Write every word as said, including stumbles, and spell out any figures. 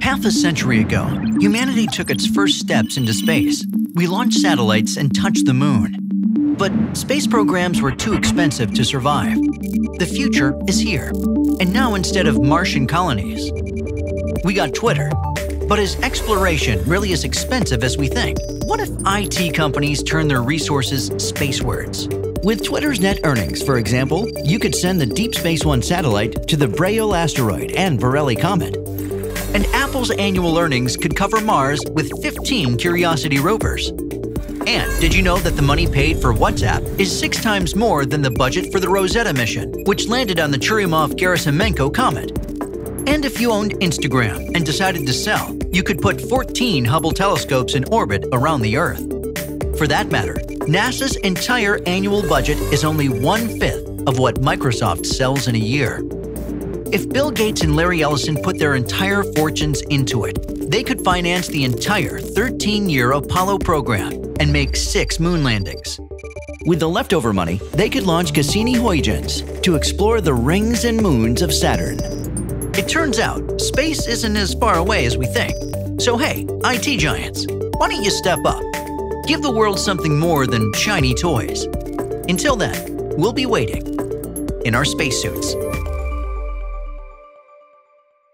Half a century ago, humanity took its first steps into space. We launched satellites and touched the moon. But space programs were too expensive to survive. The future is here. And now instead of Martian colonies, we got Twitter. But is exploration really as expensive as we think? What if I T companies turn their resources spacewards? With Twitter's net earnings, for example, you could send the Deep Space One satellite to the Braille asteroid and Borrelly comet. And Apple's annual earnings could cover Mars with fifteen Curiosity rovers. And did you know that the money paid for WhatsApp is six times more than the budget for the Rosetta mission, which landed on the Churyumov-Gerasimenko comet? And if you owned Instagram and decided to sell, you could put fourteen Hubble telescopes in orbit around the Earth. For that matter, NASA's entire annual budget is only one-fifth of what Microsoft sells in a year. If Bill Gates and Larry Ellison put their entire fortunes into it, they could finance the entire thirteen-year Apollo program and make six moon landings. With the leftover money, they could launch Cassini-Huygens to explore the rings and moons of Saturn. It turns out, space isn't as far away as we think. So hey, I T giants, why don't you step up? Give the world something more than shiny toys. Until then, we'll be waiting in our spacesuits.